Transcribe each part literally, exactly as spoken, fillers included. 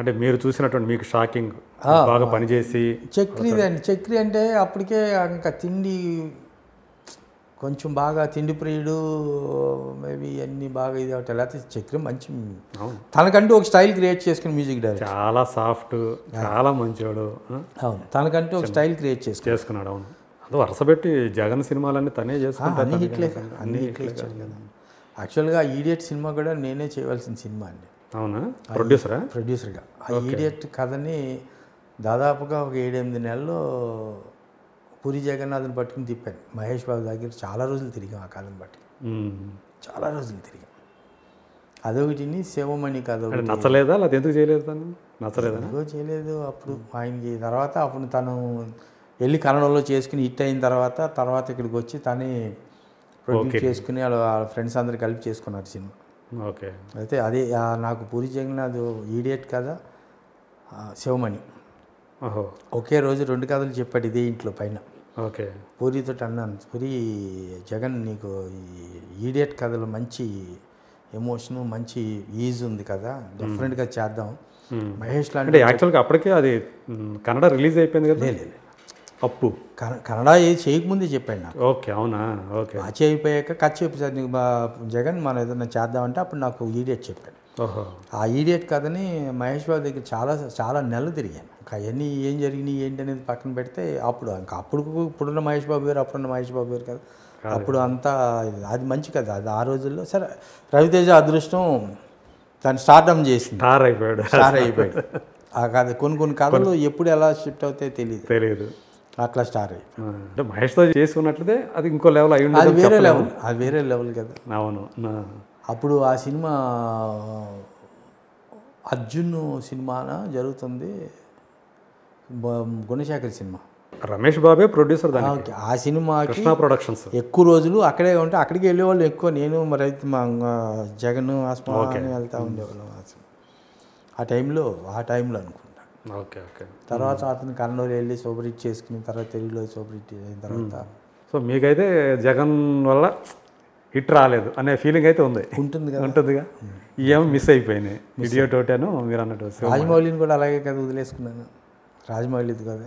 అంటే మీరు చూసినటువంటి మీకు షాకింగ్ బాగా పని చేసి చక్రీదండి. చక్రీ అంటే అప్పటికే ఇంకా తిండి కొంచెం బాగా తిండి ప్రియుడు మేబీ అన్ని బాగా ఇది అవటం, లేకపోతే చక్రం మంచి తనకంటూ ఒక స్టైల్ క్రియేట్ చేసుకుని మ్యూజిక్ డైరెక్టర్ చాలా సాఫ్ట్ చాలా మంచివాడు. అవును తనకంటూ ఒక స్టైల్ క్రియేట్ చేసుకుని చేసుకున్నాడు. అవును అది వరుసపెట్టి జగన్ సినిమాలన్నీ తనే చేసుకుంటాడు, అన్ని హిట్లే అన్ని హిట్లే ఇచ్చాడు కదా. యాక్చువల్గా ఈడియట్ సినిమా కూడా నేనే చేయవలసిన సినిమా అండి. అవునా ప్రొడ్యూసరా? ప్రొడ్యూసర్గా ఆ ఈడియట్ కథని దాదాపుగా ఒక ఏడెనిమిది నెలల్లో పూరి జగన్నాథ్ని పట్టుకుని తిప్పాను. మహేష్ బాబు దగ్గర చాలా రోజులు తిరిగాం, ఆ కాలం బట్టి చాలా రోజులు తిరిగాం. అదొకటిని శివమణి కథ నచ్చలేదా? అది ఎందుకు చేయలేదు? తను నచ్చలేదు ఎందుకో చేయలేదు అప్పుడు ఆయనకి. తర్వాత అప్పుడు తను వెళ్ళి కన్నడంలో చేసుకుని హిట్ అయిన తర్వాత తర్వాత ఇక్కడికి వచ్చి తనే ప్రొడ్యూస్ చేసుకుని వాళ్ళ ఫ్రెండ్స్ అందరు కలిపి చేసుకున్నారు సినిమా. ఓకే అయితే అదే నాకు పూరి జగన్నాథ్ ఈడియట్ కథ శివమణి ఒకే రోజు రెండు కథలు చెప్పాడు ఇదే ఇంట్లో పైన. ఓకే పూరితో అన్నాను, పూరి జగన్ నీకు ఈడియట్ కథలో మంచి ఎమోషను మంచి ఈజ్ ఉంది కదా, డిఫరెంట్గా చేద్దాం మహేష్ లాంటి. యాక్చువల్గా అప్పటికే అది కన్నడ రిలీజ్ అయిపోయింది కదా. లేదు అప్పు కన్నడ ఏది చేయకముందే చెప్పాడు నాకు. ఓకే అవునా ఓకే ఆ చేయిపోయాక కథ చెప్పేసారు నీకు బా జగన్ మనం ఏదైనా చేద్దామంటే అప్పుడు నాకు ఈడియట్ చెప్పాడు. ఆ ఈడియట్ కథని మహేష్ బాబు దగ్గర చాలా చాలా నెలలు తిరిగాను. అవన్నీ ఏం జరిగినాయి ఏంటి అనేది పక్కన పెడితే అప్పుడు ఇంకా అప్పుడు ఇప్పుడున్న మహేష్ బాబు గారు అప్పుడున్న మహేష్ బాబు గారు కదా అప్పుడు అంతా అది మంచి కదా అది ఆ రోజుల్లో. సరే రవితేజ అదృష్టం తను స్టార్టమ్ చేసింది, స్టార్ అయిపోయాడు స్టార్ అయిపోయాడు ఆ కథ. కొన్ని కొన్ని కథలు ఎప్పుడు ఎలా షిఫ్ట్ అవుతాయో తెలియదు తెలియదు అట్లా స్టార్ అయిపోయింది. మహేష్తో చేసుకున్నట్లే అది ఇంకో లెవెల్ అయ్యింది, అది వేరే లెవెల్ అది వేరే లెవెల్ కదా. అవును అప్పుడు ఆ సినిమా అర్జున్ సినిమాన జరుగుతుంది గుణశేఖర్ సినిమా, రమేష్ బాబే ప్రొడ్యూసర్ దానికి. ఆ సినిమాకి కృష్ణ ప్రొడక్షన్స్ ఎక్కువ రోజులు అక్కడే ఉంటే అక్కడికి వెళ్ళేవాళ్ళు ఎక్కువ. నేను మరి మా జగన్ ఆస్మా వెళ్తూ ఉండేవాళ్ళం ఆ టైంలో ఆ టైంలో అనుకుంటాను. ఓకే ఓకే తర్వాత అతను కర్నూలు వెళ్ళి సూపర్ హిట్ చేసుకుని తర్వాత తెలుగులో సూపర్ హిట్ అయిన తర్వాత. సో మీకైతే జగన్ వల్ల హిట్ రాలేదు అనే ఫీలింగ్ అయితే ఉంది ఉంటుంది కదా ఉంటుందిగా. ఏమో మిస్ అయిపోయినాయి వీడియో తోటేనో మీరు అన్నట్టు. రాజమౌళిని కూడా అలాగే కదా వదిలేసుకున్నాను. రాజమౌళి ఇది కదా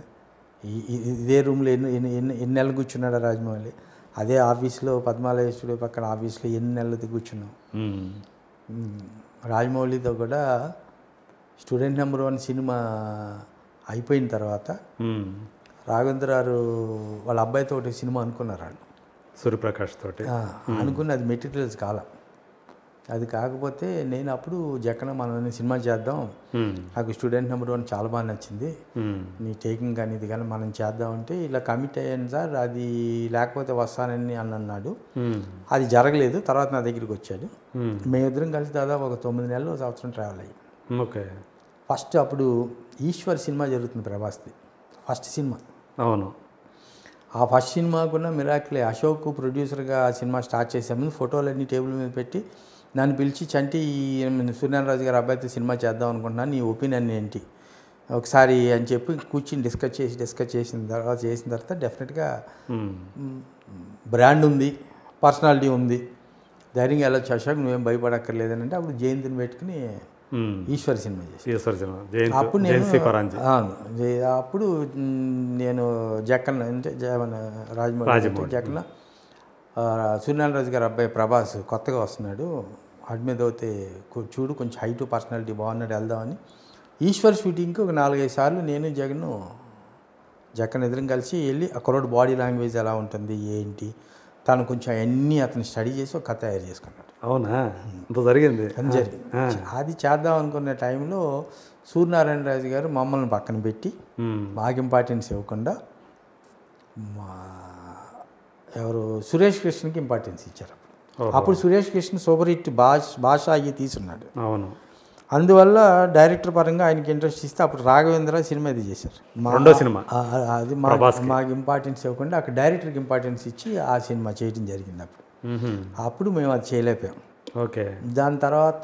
ఇదే రూమ్లో ఎన్ని ఎన్ని ఎన్ని ఎన్ని నెలలు కూర్చున్నాడు రాజమౌళి, అదే ఆఫీస్లో పద్మాలయ స్టూడియో పక్కన ఆఫీస్లో ఎన్ని నెలలు కూర్చున్నాం. రాజమౌళితో కూడా స్టూడెంట్ నెంబర్ వన్ సినిమా అయిపోయిన తర్వాత రాఘవేంద్రరావు వాళ్ళ అబ్బాయితో ఒకటి సినిమా అనుకున్నారు వాళ్ళు సూర్యప్రకాష్ తోటి అనుకున్న, అది మెటీరియల్స్ కాలం అది కాకపోతే నేను అప్పుడు జక్కన మనం సినిమా చేద్దాం నాకు స్టూడెంట్ నెంబర్ వన్ చాలా బాగా నచ్చింది నీ టేకింగ్ కానీ ఇది కానీ మనం చేద్దాం అంటే ఇలా కమిట్ అయ్యాను సార్ అది లేకపోతే వస్తానని అని అన్నాడు. అది జరగలేదు. తర్వాత నా దగ్గరికి వచ్చాడు. మేమిద్దరం కలిసి దాదాపు ఒక తొమ్మిది నెలలు సంవత్సరం ట్రావెల్ అయ్యాం. ఓకే ఫస్ట్ అప్పుడు ఈశ్వర్ సినిమా జరుగుతుంది ప్రభాస్ది ఫస్ట్ సినిమా. అవును ఆ ఫస్ట్ సినిమాకున్న మిరాకిలే అశోక్ ప్రొడ్యూసర్గా ఆ సినిమా స్టార్ట్ చేసాము. ఫోటోలన్నీ టేబుల్ మీద పెట్టి నన్ను పిలిచి చంటి సూర్యనారాయణరాజు గారు అబ్బాయితో సినిమా చేద్దాం అనుకుంటున్నాను నీ ఒపీనియన్ ఏంటి ఒకసారి అని చెప్పి కూర్చుని డిస్కస్ చేసి డిస్కస్ చేసిన తర్వాత చేసిన తర్వాత డెఫినెట్గా బ్రాండ్ ఉంది పర్సనాలిటీ ఉంది ధైర్యంగా ఎలా చేశావు నువ్వేం భయపడక్కర్లేదని అంటే అప్పుడు జయంతిని పెట్టుకుని ఈశ్వర్ సినిమా చేశాను. అప్పుడు నేను అప్పుడు నేను జక్కన్న అంటే రాజమౌళి జక్కన్న సూర్యనారాయణరాజు గారు అబ్బాయి ప్రభాస్ కొత్తగా వస్తున్నాడు వాటి మీద అయితే చూడు కొంచెం హైటు పర్సనాలిటీ బాగున్నాడు వెళ్దామని ఈశ్వర్ షూటింగ్కి ఒక నాలుగైదు సార్లు నేను జగన్ జగన్ ఎదురు కలిసి వెళ్ళి ఆ కుర్రోడు బాడీ లాంగ్వేజ్ ఎలా ఉంటుంది ఏంటి తను కొంచెం అన్నీ అతను స్టడీ చేసి ఒక కథ తయారు చేసుకున్నాడు. అవునా జరిగింది అని జరిగింది. అది చేద్దాం అనుకున్న టైంలో సూర్యనారాయణరాజు గారు మమ్మల్ని పక్కన పెట్టి బాగా ఇంపార్టెన్స్ ఇవ్వకుండా మా ఎవరు సురేష్ కృష్ణకి ఇంపార్టెన్స్ ఇచ్చారు. అప్పుడు అప్పుడు సురేష్ కృష్ణ సూపర్ హిట్ భాష భాష అయ్యి తీసున్నాడు. అవును అందువల్ల డైరెక్టర్ పరంగా ఆయనకి ఇంట్రెస్ట్ ఇస్తే అప్పుడు రాఘవేంద్ర సినిమా ఇది చేశారు రెండో సినిమా. అది మాకు ఇంపార్టెన్స్ ఇవ్వకుండా అక్కడ డైరెక్టర్కి ఇంపార్టెన్స్ ఇచ్చి ఆ సినిమా చేయడం జరిగింది. అప్పుడు అప్పుడు మేము అది చేయలేకపోయాం. ఓకే దాని తర్వాత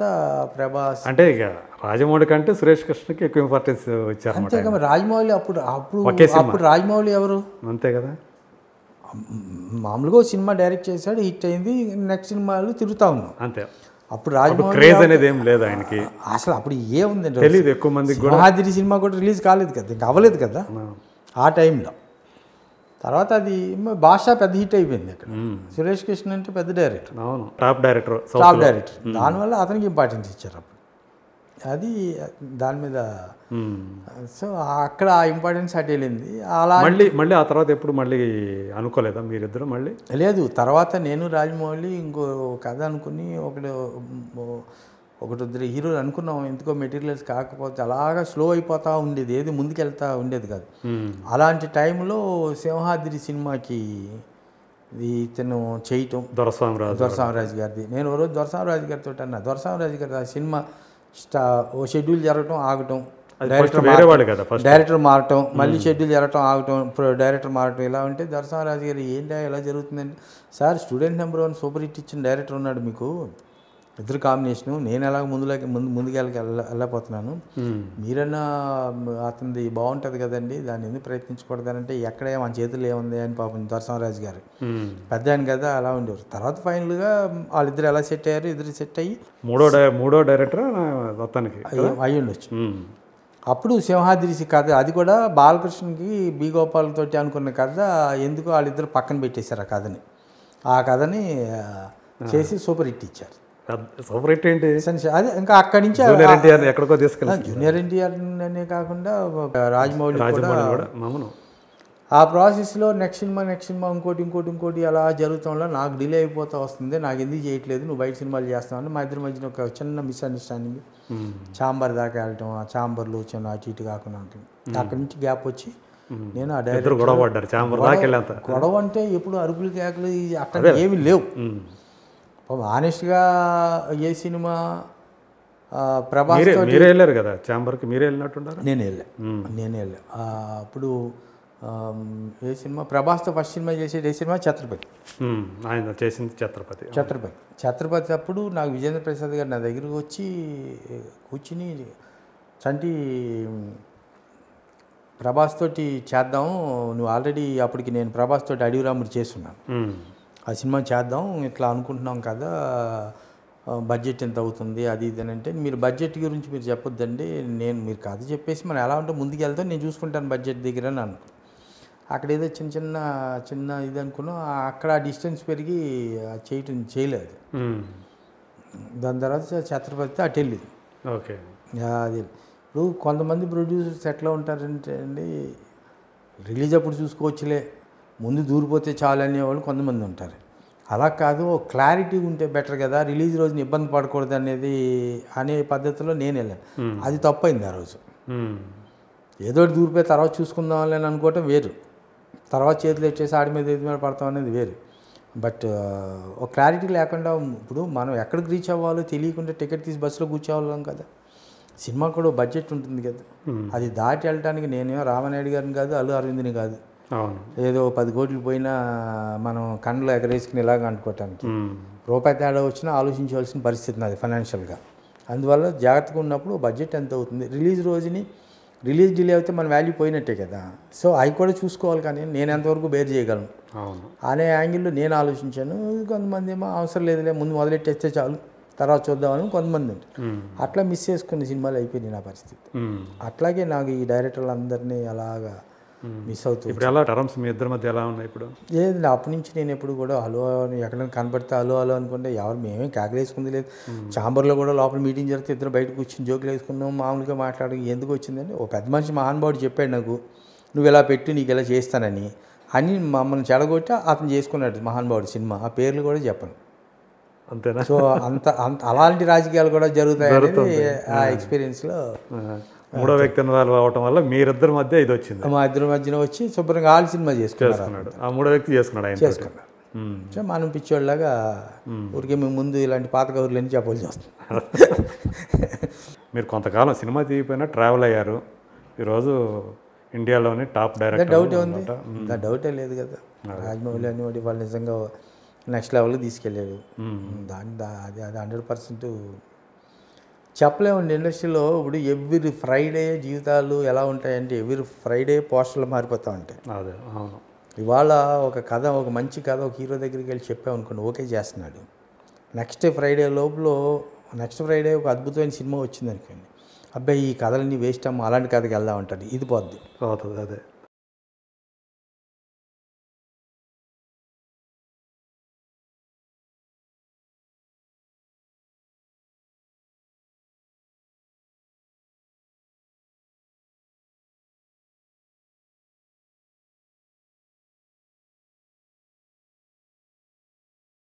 ప్రభాస్ అంటే ఇక రాజమౌళి కంటే సురేష్ కృష్ణకి ఎక్కువ ఇంపార్టెన్స్ ఇచ్చారు అంతే కదా. రాజమౌళి అప్పుడు అప్పుడు అప్పుడు రాజమౌళి ఎవరు అంతే కదా మామూలుగా సినిమా డైరెక్ట్ చేశాడు హిట్ అయింది నెక్స్ట్ సినిమాలు తిరుగుతూ ఉన్నాం అంతే. అప్పుడు రాజమౌళి క్రేజ్ అనేది ఏం లేదు ఆయనకి అసలు. అప్పుడు ఏముందండి తెలియదు ఎక్కువ మందికి కూడా. మహాద్రి సినిమా కూడా రిలీజ్ కాలేదు కదా, ఇంకా అవ్వలేదు కదా ఆ టైంలో. తర్వాత అది భాష పెద్ద హిట్ అయిపోయింది అక్కడ. సురేష్ కృష్ణ అంటే పెద్ద డైరెక్టర్, అవును టాప్ డైరెక్టర్ టాప్ డైరెక్టర్ దానివల్ల అతనికి ఇంపార్టెన్స్ ఇచ్చారు అప్పుడు. అది దాని మీద సో అక్కడ ఆ ఇంపార్టెన్స్ అటు వెళ్ళింది. అలా మళ్ళీ మళ్ళీ ఆ తర్వాత ఎప్పుడు మళ్ళీ అనుకోలేదా మీరిద్దరు మళ్ళీ? లేదు, తర్వాత నేను రాజమౌళి ఇంకో కథ అనుకుని ఒకటి ఒకటి ఇద్దరు హీరోలు అనుకున్నాం. ఎందుకో మెటీరియల్స్ కాకపోతే అలాగా స్లో అయిపోతూ ఉండేది, ఏది ముందుకెళ్తా ఉండేది కాదు. అలాంటి టైంలో సింహాద్రి సినిమాకి ఇతను చేయటం, దొరస్వామిరాజు దొరస్వామిరాజు గారిది. నేను ఒకరోజు దొరస్వామిరాజు గారితో అన్నా, దొరస్వామిరాజు గారి ఆ సినిమా స్టా ఓ షెడ్యూల్ జరగటం ఆగటం, డైరెక్టర్ డైరెక్టర్ మారటం, మళ్ళీ షెడ్యూల్ జరగటం ఆగటం, డైరెక్టర్ మారటం ఇలా ఉంటే దొరస్వామిరాజు గారు ఏంటో ఎలా జరుగుతుందండి sir, student number one super hit ఇచ్చిన డైరెక్టర్ ఉన్నాడు మీకు, ఇద్దరు కాంబినేషను, నేను ఎలాగ ముందులోకి ముందు ముందుకెళ్ళకి వెళ్ళ వెళ్ళపోతున్నాను మీరన్నా అతనిది బాగుంటుంది కదండి, దాన్ని ఎందుకు ప్రయత్నించకూడదంటే ఎక్కడే మన చేతుల్లో ఏముంది అని పాపం దొరస్వామిరాజు గారు పెద్ద ఆయన కదా అలా ఉండేవారు. తర్వాత ఫైనల్గా వాళ్ళిద్దరు ఎలా సెట్ అయ్యారు, ఇద్దరు సెట్ అయ్యి మూడో మూడో డైరెక్టర్ మొత్తానికి అయ్యి ఉండొచ్చు. అప్పుడు సింహాద్రి కథ అది కూడా బాలకృష్ణకి బి గోపాల్ తోటి అనుకున్న కథ, ఎందుకు వాళ్ళిద్దరు పక్కన పెట్టేశారు ఆ కథని. ఆ కథని చేసి సూపర్ హిట్ ఇచ్చారు. సూపర్ హిట్ ఏంటి అదే, ఇంకా అక్కడి నుంచి ఎక్కడికో తీసుకెళ్ళాను. జూనియర్ ఎన్టీఆర్నే కాకుండా రాజమౌళి కూడా ఆ ప్రాసెస్లో నెక్స్ట్ సినిమా నెక్స్ట్ సినిమా ఇంకోటి ఇంకోటి ఇంకోటి అలా జరుగుతాం వల్ల నాకు డిలే అయిపోతూ వస్తుంది. నాకు ఎందుకు చేయట్లేదు, నువ్వు బయట సినిమాలు చేస్తావని మా ఇద్దరి మధ్యన ఒక చిన్న మిస్అండర్స్టాండింగ్, ఛాంబర్ దాకా వెళ్ళటం, ఆ ఛాంబర్లో వచ్చాను అటు ఇటు కాకుండా ఉంటుంది. అక్కడి నుంచి గ్యాప్ వచ్చి నేను ఆ డైరెక్టర్ గొడవ పడ్డారు. ఛాంబర్ దాకా వెళ్ళాను, గొడవ అంటే ఎప్పుడు అరుపులు కేకలు అక్కడ ఏమీ లేవు. ఆనెస్ట్గా ఏ సినిమా ప్రభాస్ మీరే వెళ్ళారు కదా ఛాంబర్కి, మీరే వెళ్ళినట్టున్నారు. నేను వెళ్ళా నేను వెళ్ళా అప్పుడు ఏ సినిమా ప్రభాస్తో ఫస్ట్ సినిమా చేసేది ఏ సినిమా, ఛత్రపతి ఆయన చేసింది ఛత్రపతి ఛత్రపతి ఛత్రపతి అప్పుడు నాకు విజేంద్ర ప్రసాద్ గారు నా దగ్గరికి వచ్చి కూర్చుని చంటి ప్రభాస్ తోటి చేద్దాం, నువ్వు ఆల్రెడీ అప్పటికి నేను ప్రభాస్ తోటి అడవి రాముడు చేస్తున్నాను, ఆ సినిమా చేద్దాం ఇట్లా అనుకుంటున్నాం కదా, బడ్జెట్ ఎంత అవుతుంది అది ఇది అని అంటే, మీరు బడ్జెట్ గురించి మీరు చెప్పొద్దండి, నేను మీరు కథ చెప్పేసి మనం ఎలా ఉంటే ముందుకు వెళ్తాం, నేను చూసుకుంటాను బడ్జెట్ దగ్గర అని అనుకున్నాను. అక్కడ ఏదో చిన్న చిన్న చిన్న ఇది అనుకున్నాం, అక్కడ డిస్టెన్స్ పెరిగి చేయటం చేయలేదు. దాని తర్వాత ఛత్రపతి అటు వెళ్ళింది. ఓకే, అది ఇప్పుడు కొంతమంది ప్రొడ్యూసర్స్ ఎట్లా ఉంటారంటే అండి, రిలీజ్ అప్పుడు చూసుకోవచ్చులే ముందు దూరిపోతే చాలు అనేవాళ్ళు కొంతమంది ఉంటారు. అలా కాదు, క్లారిటీ ఉంటే బెటర్ కదా, రిలీజ్ రోజున ఇబ్బంది పడకూడదు అనేది అనే పద్ధతిలో నేను వెళ్ళాను. అది తప్పైంది. ఆ రోజు ఏదో దూరిపోయి తర్వాత చూసుకుందాం అని అనుకోవటం వేరు, తర్వాత చేతులు వచ్చేసి ఆడి మీద ఏది మీద పడతాం అనేది వేరు. బట్ ఒక క్లారిటీ లేకుండా ఇప్పుడు మనం ఎక్కడికి రీచ్ అవ్వాలో తెలియకుండా టికెట్ తీసి బస్సులో కూర్చోవాళ్ళం కదా. సినిమా కూడా బడ్జెట్ ఉంటుంది కదా, అది దాటి వెళ్ళటానికి నేనేమో రామనాయుడు గారిని కాదు, అల్లు అరవింద్ని కాదు, ఏదో పది కోట్లు పోయినా మనం కండ్లు ఎగరేసుకుని ఇలాగ అనుకోవటానికి రూపాయి తేడా వచ్చినా ఆలోచించవలసిన పరిస్థితి నాది ఫైనాన్షియల్గా. అందువల్ల జాగ్రత్తగా ఉన్నప్పుడు బడ్జెట్ ఎంత అవుతుంది, రిలీజ్ రోజుని రిలీజ్ డిలే అయితే మన వాల్యూ పోయినట్టే కదా, సో అవి కూడా చూసుకోవాలి కానీ నేను ఎంతవరకు బేర్ చేయగలను అనే యాంగిల్లో నేను ఆలోచించాను. కొంతమంది ఏమో అవసరం లేదులే ముందు మొదలెట్టేస్తే చాలు తర్వాత చూద్దామని కొంతమంది ఉంటారు. అట్లా మిస్ చేసుకున్న సినిమాలు అయిపోయినాయి నా పరిస్థితి. అట్లాగే నాకు ఈ డైరెక్టర్లు అందరినీ అలాగా మిస్ అవుతుంది. ఇప్పుడు ఎలా టర్మ్స్ మీ ఇద్దరి మధ్య ఎలా ఉన్నాయి ఇప్పుడు? లేదండి, అప్పటి నుంచి నేను ఎప్పుడు కూడా హలో ఎక్కడైనా కనపడితే హలో హలో అనుకుంటే ఎవరు మేమేం కాకలేసుకుంది లేదు. ఛాంబర్లో కూడా లోపల మీటింగ్ జరిగితే ఇద్దరు బయటకు వచ్చి జోకులు వేసుకున్నాం, మామూలుగా మాట్లాడడం. ఎందుకు వచ్చిందంటే ఒక పెద్ద మనిషి మహానుభావుడు చెప్పాడు నాకు, నువ్వు ఇలా పెట్టి నీకు ఇలా చేస్తానని అని మమ్మల్ని చెడగొట్టి అతను చేసుకున్నాడు మహానుభావుడు. సినిమా ఆ పేర్లు కూడా చెప్పను అంతేనా? సో అంత అంత అలాంటి రాజకీయాలు కూడా జరుగుతాయి ఆ ఎక్స్పీరియన్స్లో. మూడో వ్యక్తి అవటం వల్ల మీరిద్దరి మధ్య ఇది వచ్చింది, మా ఇద్దరి మధ్యన వచ్చి శుభ్రంగా ఆల్ సినిమా చేసుకున్నాడు. ఆ మూడో వ్యక్తి చేసుకున్నాడు ఆయన చేసుకున్నాడు. సో మనం పిచ్చోళ్ళలాగా ఊరికే మేము ముందు ఇలాంటి పాత కవర్లు అని చెప్పాల్సి వస్తుంది. మీరు కొంతకాలం సినిమా తీయపోయినా ట్రావెల్ అయ్యారు, ఈరోజు ఇండియాలోనే టాప్ డైరెక్టర్. డౌట్ ఉంది, డౌటే లేదు కదా. రాజమౌళి అని వాడి వాళ్ళు నిజంగా నెక్స్ట్ లెవెల్కి తీసుకెళ్ళాడు. దాని అది అది హండ్రెడ్ పర్సెంట్ చెప్పలేమండి. ఇండస్ట్రీలో ఇప్పుడు ఎవ్రీ ఫ్రైడే జీవితాలు ఎలా ఉంటాయంటే ఎవ్రీ ఫ్రైడే పోస్టర్లు మారిపోతూ ఉంటాయి. అదే అవును. ఇవాళ ఒక కథ, ఒక మంచి కథ ఒక హీరో దగ్గరికి వెళ్ళి చెప్పామనుకోండి, ఓకే చేస్తున్నాడు, నెక్స్ట్ ఫ్రైడే లోపులో నెక్స్ట్ ఫ్రైడే ఒక అద్భుతమైన సినిమా వచ్చింది అనుకోండి, అబ్బాయి ఈ కథలన్నీ వేస్ట్ అమ్మ అలాంటి కథకి వెళ్దాం అంటాడు, ఇది పోద్ది పోతుంది అదే.